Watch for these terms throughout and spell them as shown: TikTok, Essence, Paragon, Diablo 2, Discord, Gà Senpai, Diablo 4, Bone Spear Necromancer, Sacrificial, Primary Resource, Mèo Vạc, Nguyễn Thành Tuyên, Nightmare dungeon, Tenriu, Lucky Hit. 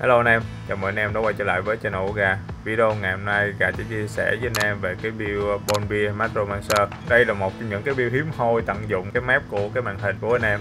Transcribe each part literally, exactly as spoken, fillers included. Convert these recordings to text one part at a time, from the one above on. Hello anh em, chào mừng anh em đã quay trở lại với channel của Gà. Video ngày hôm nay Gà sẽ chia sẻ với anh em về cái build Bone Spear Necromancer. Đây là một trong những cái build hiếm hoi tận dụng cái map của cái màn hình của anh em.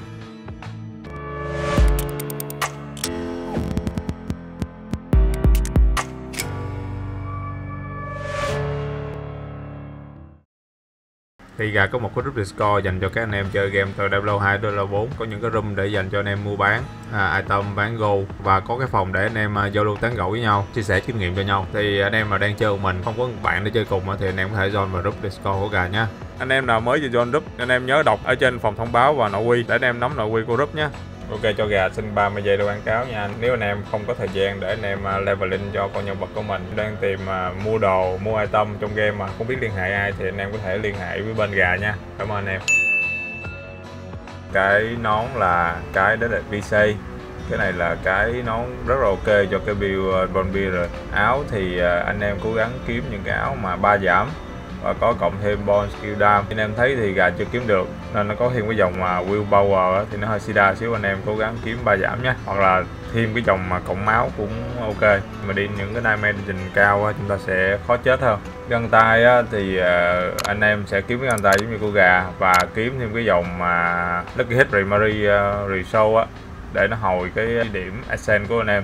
Thì Gà có một cái group Discord dành cho các anh em chơi game từ Diablo hai tới Diablo bốn, có những cái room để dành cho anh em mua bán à, item, bán gold, và có cái phòng để anh em giao lưu tán gẫu với nhau, chia sẻ kinh nghiệm cho nhau. Thì anh em mà đang chơi một mình không có bạn để chơi cùng thì anh em có thể join vào group Discord của Gà nhé. Anh em nào mới vô join group, anh em nhớ đọc ở trên phòng thông báo và nội quy để anh em nắm nội quy của group nhé. Ok, cho Gà xin ba mươi giây để quảng cáo nha. Nếu anh em không có thời gian để anh em leveling cho con nhân vật của mình, đang tìm uh, mua đồ, mua item trong game mà không biết liên hệ ai thì anh em có thể liên hệ với bên Gà nha. Cảm ơn anh em. Cái nón là cái đó là vê xê. Cái này là cái nón rất là ok cho cái build Bone Spear rồi. Áo thì uh, anh em cố gắng kiếm những cái áo mà ba giảm và có cộng thêm Bone Spear Damage. Anh em thấy thì Gà chưa kiếm được nên nó có thêm cái dòng mà Will Power thì nó hơi sida xíu, anh em cố gắng kiếm ba giảm nhé, hoặc là thêm cái dòng mà cộng máu cũng ok. Mà đi những cái Nightmare dungeon cao chúng ta sẽ khó chết hơn. Găng tay thì anh em sẽ kiếm cái găng tay giống như của Gà và kiếm thêm cái dòng mà Lucky Hit Primary Resource để nó hồi cái điểm Essence của anh em.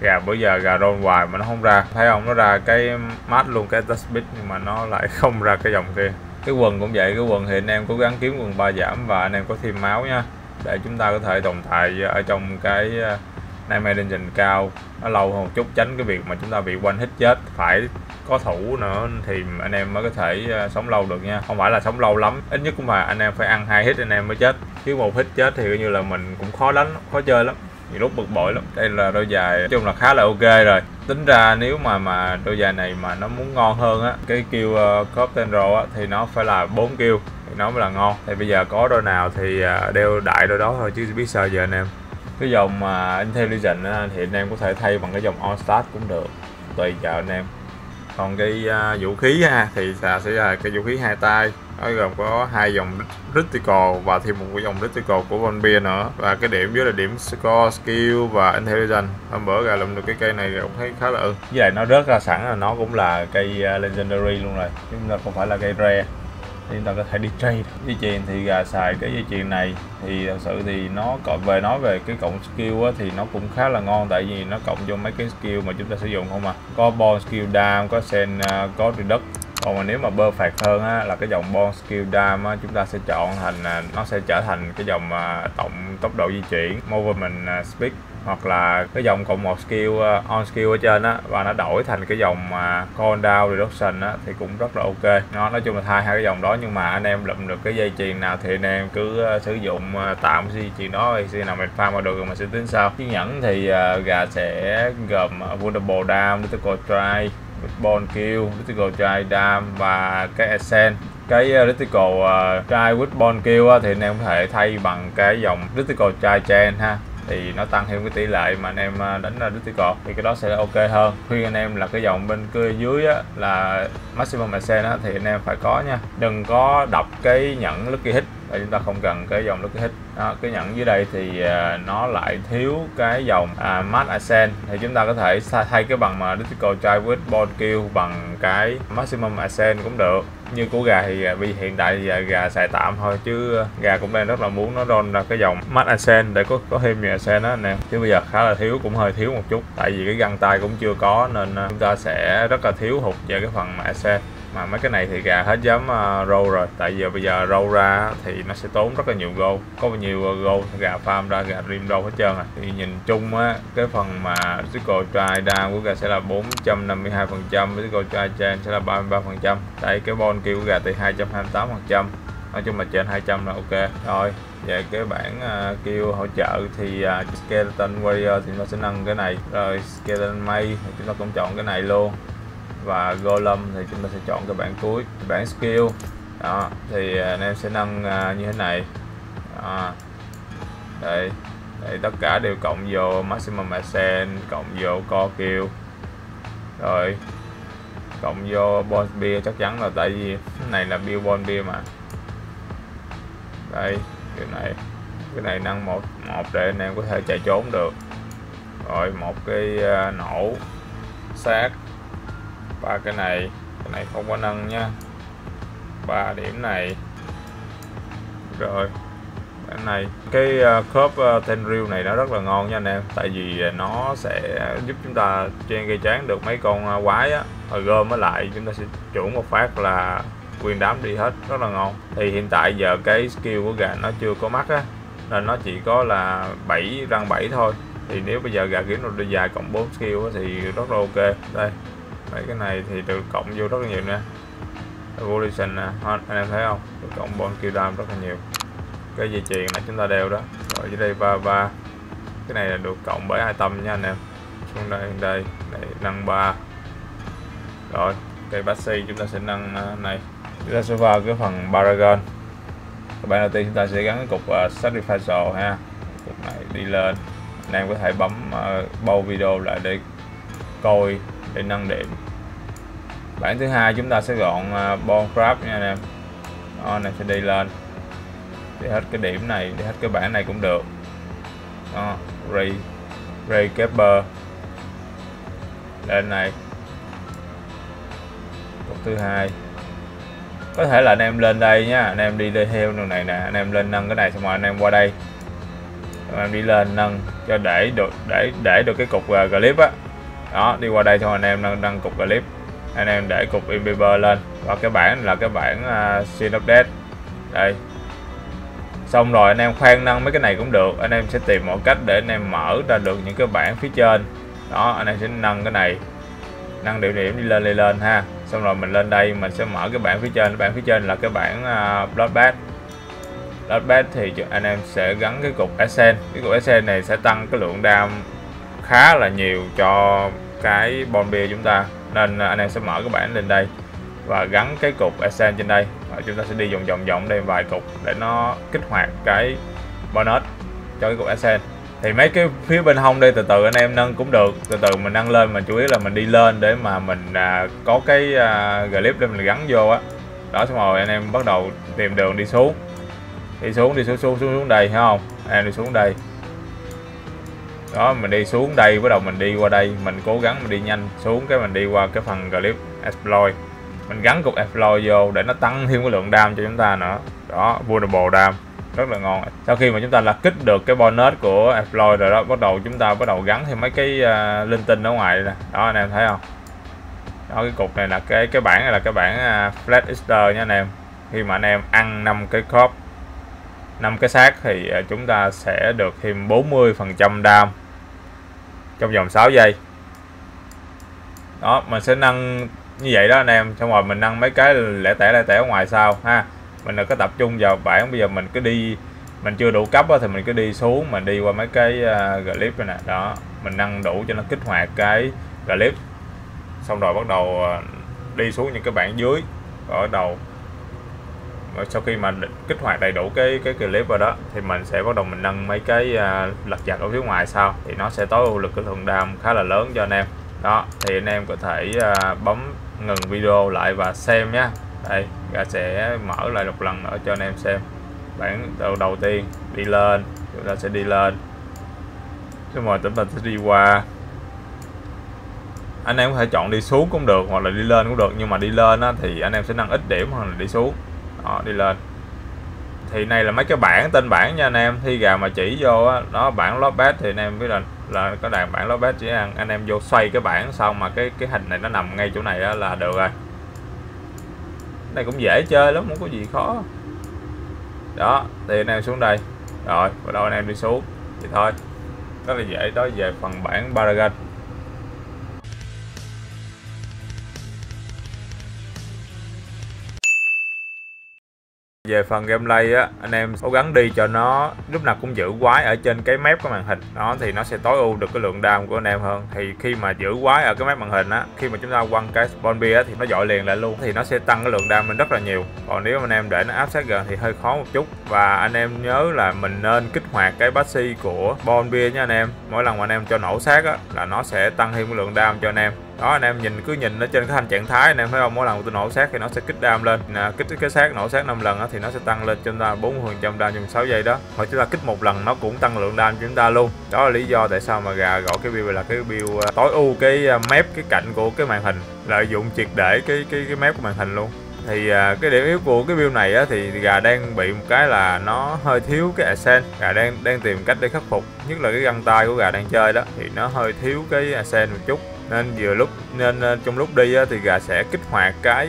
Gà bữa giờ Gà roll hoài mà nó không ra, thấy không, nó ra cái mát luôn cái touch speed nhưng mà nó lại không ra cái dòng kia. Cái quần cũng vậy, cái quần thì anh em cố gắng kiếm quần ba giảm và anh em có thêm máu nha, để chúng ta có thể tồn tại ở trong cái Nightmare dungeon cao nó lâu hơn một chút, tránh cái việc mà chúng ta bị one hit chết. Phải có thủ nữa thì anh em mới có thể sống lâu được nha, không phải là sống lâu lắm, ít nhất cũng là anh em phải ăn hai hit anh em mới chết, chứ một hit chết thì coi như là mình cũng khó đánh, khó chơi lắm. Nhiều lúc bực bội lắm. Đây là đôi giày, nói chung là khá là ok rồi. Tính ra nếu mà mà đôi giày này mà nó muốn ngon hơn á, cái kill uh, cop Tenriu á thì nó phải là bốn kill thì nó mới là ngon. Thì bây giờ có đôi nào thì uh, đeo đại đôi đó thôi chứ biết sao giờ anh em. Cái dòng mà uh, intelligent á, thì anh em có thể thay bằng cái dòng all stat cũng được, tùy chợ anh em. Còn cái uh, vũ khí ha thì sẽ là cái vũ khí hai tay, nó gồm có hai dòng critical và thêm một cái dòng critical của Bone Spear nữa, và cái điểm dưới là điểm score, skill và intelligence. Hôm bữa Gà lượm được cái cây này Gà cũng thấy khá là ưng, với lại nó rớt ra sẵn là nó cũng là cây legendary luôn rồi, nhưng là không phải là cây rare thì chúng ta có thể đi trade. Dây chuyền thì Gà xài cái dây chuyền này thì thật sự thì nó cộng về nói về cái cộng skill á, thì nó cũng khá là ngon, tại vì nó cộng vô mấy cái skill mà chúng ta sử dụng không à, có Bone Skill Damage, có sen, có reduct. Còn mà nếu mà perfect hơn á, là cái dòng Bone Skill Damage chúng ta sẽ chọn thành, nó sẽ trở thành cái dòng tổng tốc độ di chuyển movement speed, hoặc là cái dòng cộng một skill on skill ở trên á, và nó đổi thành cái dòng count down reduction á thì cũng rất là ok. Nó nói chung là thay hai cái dòng đó, nhưng mà anh em lượm được cái dây chuyền nào thì anh em cứ sử dụng tạm dây chuyền đó, thì khi nào mình farm vào được rồi mình sẽ tính sau. Cái nhẫn thì uh, Gà sẽ gồm vulnerable damage, critical strike, bone kill, critical strike damage và cái essence. Cái critical strike with bone kill á, thì anh em có thể thay bằng cái dòng critical strike chain ha, thì nó tăng thêm cái tỷ lệ mà anh em đánh ra critical thì cái đó sẽ ok hơn. Khuyên anh em là cái dòng bên kia dưới á, là maximum essence á, thì anh em phải có nha, đừng có đọc cái nhẫn Lucky Hit, tại chúng ta không cần cái dòng Lucky Hit đó. Cái nhẫn dưới đây thì nó lại thiếu cái dòng à, max essence, thì chúng ta có thể thay cái bằng mà critical try with ball kill bằng cái maximum essence cũng được. Như của Gà thì vì hiện tại thì Gà xài tạm thôi, chứ Gà cũng đang rất là muốn nó roll ra cái dòng max essence để có có thêm nhiều essence đó nè, chứ bây giờ khá là thiếu, cũng hơi thiếu một chút, tại vì cái găng tay cũng chưa có nên chúng ta sẽ rất là thiếu hụt về cái phần mà essence. Mà mấy cái này thì Gà hết dám uh, roll rồi, tại vì bây giờ roll ra thì nó sẽ tốn rất là nhiều gold, có bao nhiêu gold Gà farm ra Gà rim roll hết trơn rồi. Thì nhìn chung á, cái phần mà critical strike down của Gà sẽ là bốn trăm năm mươi hai phần trăm, critical strike chain sẽ là ba mươi ba phần trăm, tại cái bone kill của Gà thì hai trăm hai mươi tám phần trăm, nói chung là trên hai trăm là ok rồi. Về cái bảng uh, kill hỗ trợ thì uh, skeleton warrior thì nó sẽ nâng cái này rồi, skeleton mage thì chúng ta cũng chọn cái này luôn, và golem thì chúng ta sẽ chọn cái bảng cuối. Bảng skill đó thì anh em sẽ nâng uh, như thế này đó. Đây, đây tất cả đều cộng vô maximum essence, cộng vô core kill rồi cộng vô Bone Spear, chắc chắn là tại vì cái này là build Bone Spear mà. Đây cái này cái này nâng một một để anh em có thể chạy trốn được rồi một cái uh, nổ xác, ba cái này cái này không có nâng nha, ba điểm này rồi cái này. Cái uh, khớp uh, Tenriu này nó rất là ngon nha anh em, tại vì uh, nó sẽ giúp chúng ta trên gây chán được mấy con uh, quái á, rồi gom nó lại chúng ta sẽ chưởng một phát là nguyên đám đi hết, rất là ngon. Thì hiện tại giờ cái skill của gà nó chưa có mắt á, nên nó chỉ có là bảy răng bảy thôi. Thì nếu bây giờ gà kiếm được dài cộng bốn skill thì rất là ok. Đây mấy cái này thì được cộng vô rất là nhiều nè, evolution nè, anh em thấy không, được cộng bốn skill ram rất là nhiều. Cái dây chuyền này chúng ta đeo đó, rồi dưới đây ba ba, cái này là được cộng bởi hai tâm nha anh em. Xuống đây đây này nâng ba, rồi cây baxi chúng ta sẽ nâng này. Chúng ta sẽ vào cái phần Paragon. Các bạn đầu tiên chúng ta sẽ gắn cái cục uh, Sacrificial ha, cục này đi lên. Anh em có thể bấm uh, bầu video lại để coi, để nâng điểm. Bản thứ hai chúng ta sẽ gọn uh, Bone Crab nha anh em. Đó, này sẽ đi lên để hết cái điểm này, để hết cái bảng này cũng được. Đó, Ray Ray Keeper lên này. Cục thứ hai có thể là anh em lên đây nha, anh em đi đi theo đường này nè, anh em lên nâng cái này xong rồi anh em qua đây, anh em đi lên nâng cho để được để để được cái cục uh, clip á đó. Đó đi qua đây thôi, anh em nâng, nâng cục clip, anh em để cục imbiber lên, và cái bảng là cái bảng uh, sin update đây. Xong rồi anh em khoan nâng mấy cái này cũng được, anh em sẽ tìm mọi cách để anh em mở ra được những cái bảng phía trên đó. Anh em sẽ nâng cái này, nâng địa điểm đi lên đi lên ha. Xong rồi mình lên đây mình sẽ mở cái bảng phía trên. Bảng phía trên là cái bảng uh, Bloodbath. Bloodbath thì anh em sẽ gắn cái cục Essence. Cái cục Essence này sẽ tăng cái lượng đam khá là nhiều cho cái Bone Spear chúng ta. Nên anh em sẽ mở cái bảng lên đây và gắn cái cục Essence trên đây. Và chúng ta sẽ đi vòng vòng vòng đây vài cục để nó kích hoạt cái bonus cho cái cục Essence. Thì mấy cái phía bên hông đây từ từ anh em nâng cũng được, từ từ mình nâng lên, mình chủ yếu là mình đi lên để mà mình à, có cái à, clip để mình gắn vô á đó. Đó xong rồi anh em bắt đầu tìm đường đi xuống, đi xuống đi xuống xuống xuống, xuống đây, thấy không, anh em đi xuống đây đó, mình đi xuống đây, bắt đầu mình đi qua đây, mình cố gắng mình đi nhanh xuống, cái mình đi qua cái phần clip exploit, mình gắn cục exploit vô để nó tăng thêm cái lượng đam cho chúng ta nữa đó, vulnerable đam rất là ngon. Sau khi mà chúng ta là kích được cái bonus của exploit rồi đó, bắt đầu chúng ta bắt đầu gắn thêm mấy cái uh, linh tinh ở ngoài nè. Đó anh em thấy không? Đó cái cục này là cái cái bảng này là cái bảng uh, flat easter nha anh em. Khi mà anh em ăn năm cái khớp, năm cái xác thì uh, chúng ta sẽ được thêm bốn mươi phần trăm đam trong vòng sáu giây. Đó, mình sẽ nâng như vậy đó anh em, xong rồi mình nâng mấy cái lẻ tẻ lẻ tẻ ở ngoài sau ha. Mình đã có tập trung vào bảng, bây giờ mình cứ đi, mình chưa đủ cấp thì mình cứ đi xuống, mình đi qua mấy cái clip này nè đó, mình nâng đủ cho nó kích hoạt cái clip, xong rồi bắt đầu đi xuống những cái bảng dưới ở đầu. Rồi sau khi mà kích hoạt đầy đủ cái cái clip rồi đó thì mình sẽ bắt đầu mình nâng mấy cái lật giặt ở phía ngoài sau, thì nó sẽ tối ưu lực cái lượng đam khá là lớn cho anh em đó. Thì anh em có thể bấm ngừng video lại và xem nhé. Đây, gà sẽ mở lại một lần nữa cho anh em xem. Bản đầu đầu tiên đi lên, chúng ta sẽ đi lên. Xong rồi chúng ta sẽ đi qua. Anh em có thể chọn đi xuống cũng được hoặc là đi lên cũng được, nhưng mà đi lên á, thì anh em sẽ nâng ít điểm hơn là đi xuống. Đó, đi lên. Thì này là mấy cái bảng tên bảng nha anh em. Khi gà mà chỉ vô á, nó bảng Bloodbath thì anh em biết là là có đàn bảng Bloodbath, chỉ ăn anh em vô xoay cái bảng xong mà cái cái hình này nó nằm ngay chỗ này á, là được rồi. Này cũng dễ chơi lắm, không có gì khó đó. Thì anh em xuống đây rồi bắt đầu anh em đi xuống thì thôi, rất là dễ. Đó về phần bảng Paragon. Về phần gameplay á, anh em cố gắng đi cho nó lúc nào cũng giữ quái ở trên cái map của màn hình đó, thì nó sẽ tối ưu được cái lượng đam của anh em hơn. Thì khi mà giữ quái ở cái map màn hình á, khi mà chúng ta quăng cái Bone Spear thì nó dội liền lại luôn, thì nó sẽ tăng cái lượng đam mình rất là nhiều. Còn nếu mà anh em để nó áp sát gần thì hơi khó một chút. Và anh em nhớ là mình nên kích hoạt cái baxi của Bone Spear nha anh em. Mỗi lần mà anh em cho nổ sát á là nó sẽ tăng thêm cái lượng đam cho anh em. Đó anh em nhìn, cứ nhìn ở trên cái thanh trạng thái anh em thấy không, mỗi lần tôi nổ sát thì nó sẽ kích đam lên, kích cái xác nổ sát năm lần á thì nó sẽ tăng lên cho chúng ta bốn mươi phần trăm đam trong sáu giây đó. Mà chúng ta kích một lần nó cũng tăng lượng đam cho chúng ta luôn. Đó là lý do tại sao mà gà gọi cái build là cái build tối ưu cái mép, cái cạnh của cái màn hình, lợi dụng triệt để cái cái cái mép của màn hình luôn. Thì cái điểm yếu của cái build này á, thì gà đang bị một cái là nó hơi thiếu cái Essence. Gà đang đang tìm cách để khắc phục, nhất là cái găng tay của gà đang chơi đó thì nó hơi thiếu cái Essence một chút, nên vừa lúc nên trong lúc đi á, thì gà sẽ kích hoạt cái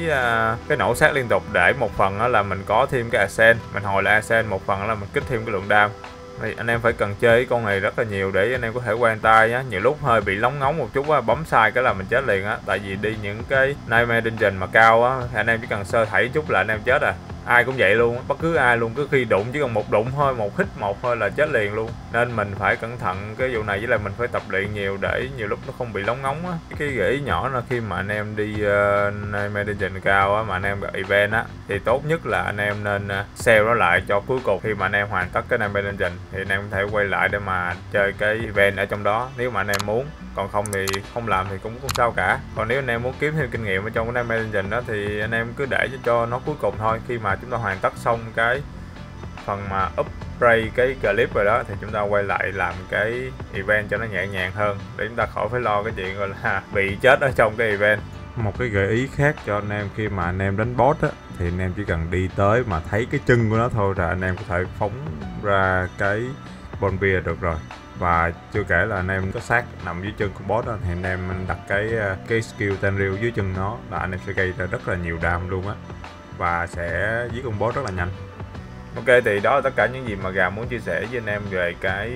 cái nổ sát liên tục để một phần á, là mình có thêm cái Essence, mình hồi lại Essence, một phần là mình kích thêm cái lượng đam. Thì anh em phải cần chơi con này rất là nhiều để anh em có thể quen tay nhá. Nhiều lúc hơi bị lóng ngóng một chút á, bấm sai cái là mình chết liền á. Tại vì đi những cái Nightmare dungeon mà cao á, anh em chỉ cần sơ thảy chút là anh em chết à. Ai cũng vậy luôn, bất cứ ai luôn, cứ khi đụng chỉ cần một đụng thôi, một hít một thôi là chết liền luôn. Nên mình phải cẩn thận cái vụ này, với lại mình phải tập luyện nhiều để nhiều lúc nó không bị lóng ngóng á. Cái gợi ý nhỏ là khi mà anh em đi uh, Nightmare Dungeon cao á, mà anh em gặp event á, thì tốt nhất là anh em nên sell nó lại cho cuối cùng. Khi mà anh em hoàn tất cái Nightmare Dungeon thì anh em có thể quay lại để mà chơi cái event ở trong đó nếu mà anh em muốn. Còn không thì không làm thì cũng không sao cả. Còn nếu anh em muốn kiếm thêm kinh nghiệm ở trong cái Nightmare Dungeon đó thì anh em cứ để cho nó cuối cùng thôi. Khi mà chúng ta hoàn tất xong cái phần mà upgrade cái clip rồi đó thì chúng ta quay lại làm cái event cho nó nhẹ nhàng hơn, để chúng ta khỏi phải lo cái chuyện gọi là bị chết ở trong cái event. Một cái gợi ý khác cho anh em khi mà anh em đánh boss á, thì anh em chỉ cần đi tới mà thấy cái chân của nó thôi là anh em có thể phóng ra cái Bone Spear được rồi. Và chưa kể là anh em có xác nằm dưới chân của boss đó, thì anh em đặt cái cái skill Tenriu dưới chân nó là anh em sẽ gây ra rất là nhiều đam luôn á, và sẽ giết con boss rất là nhanh. Ok, thì đó là tất cả những gì mà gà muốn chia sẻ với anh em về cái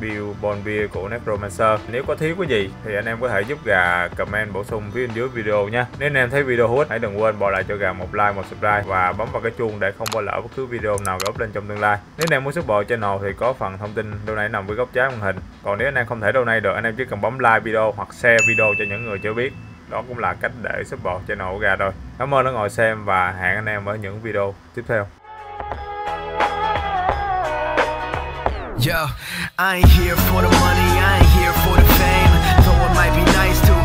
build Bone Spear của Necromancer. Nếu có thiếu cái gì thì anh em có thể giúp gà comment bổ sung phía bên dưới video nha. Nếu anh em thấy video hữu ích, hãy đừng quên bỏ lại cho gà một like, một subscribe và bấm vào cái chuông để không bỏ lỡ bất cứ video nào gà up lên trong tương lai. Nếu anh em muốn support channel thì có phần thông tin donate nằm với góc trái màn hình. Còn nếu anh em không thể donate được, anh em chỉ cần bấm like video hoặc share video cho những người chưa biết. Đó cũng là cách để support channel của gà rồi. Cảm ơn đã ngồi xem và hẹn anh em ở những video tiếp theo. Yo, I ain't here for the money, I ain't here for the fame. Though it might be nice to